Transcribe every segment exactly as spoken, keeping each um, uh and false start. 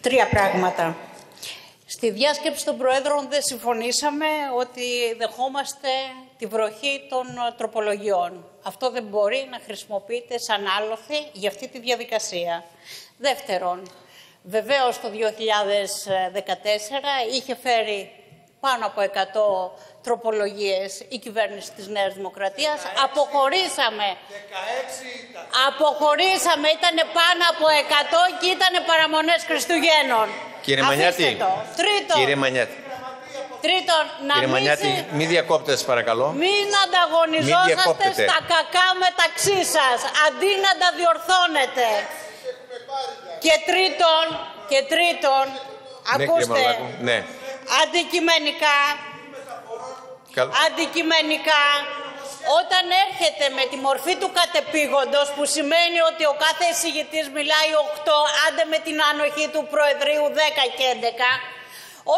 Τρία πράγματα. Στη διάσκεψη των Προέδρων δεν συμφωνήσαμε ότι δεχόμαστε τη βροχή των τροπολογιών. Αυτό δεν μπορεί να χρησιμοποιείται σαν άλοθη για αυτή τη διαδικασία. Δεύτερον, βεβαίως το δύο χιλιάδες δεκατέσσερα είχε φέρει πάνω από εκατό τροπολογίες η κυβέρνηση της Νέας Δημοκρατίας. δεκαέξι, αποχωρήσαμε. δεκαέξι, αποχωρήσαμε. Ήταν πάνω από εκατό και ήταν παραμονές Χριστουγέννων. Κύριε Μανιάτη, τρίτον, κύριε Μανιάτη. Τρίτον, να κύριε μην, Μανιάτη, μην, μην διακόπτες παρακαλώ. Μην ανταγωνιζόσαστε μην στα κακά μεταξύ σας, αντί να τα διορθώνετε. Και τρίτον, και τρίτον, ναι, ακούστε, ναι. αντικειμενικά, Καλ... αντικειμενικά, όταν έρχεται με τη μορφή του κατεπήγοντος, που σημαίνει ότι ο κάθε εισηγητής μιλάει οκτώ, άντε με την άνοχη του Προεδρείου δέκα και έντεκα,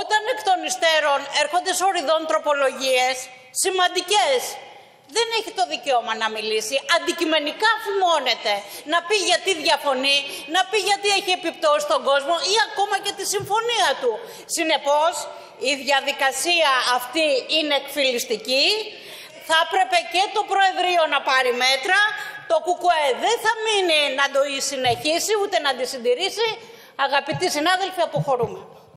όταν εκ των υστέρων έρχονται σε οριδόν τροπολογίες σημαντικές, δεν έχει το δικαίωμα να μιλήσει. Αντικειμενικά φημώνεται. Να πει γιατί διαφωνεί, να πει γιατί έχει επιπτώσει στον κόσμο ή ακόμα και τη συμφωνία του. Συνεπώς, η διαδικασία αυτή είναι εκφυλιστική. Θα έπρεπε και το Προεδρείο να πάρει μέτρα. Το ΚΚΕ δεν θα μείνει να το συνεχίσει, ούτε να τη συντηρήσει. Αγαπητοί συνάδελφοι, αποχωρούμε.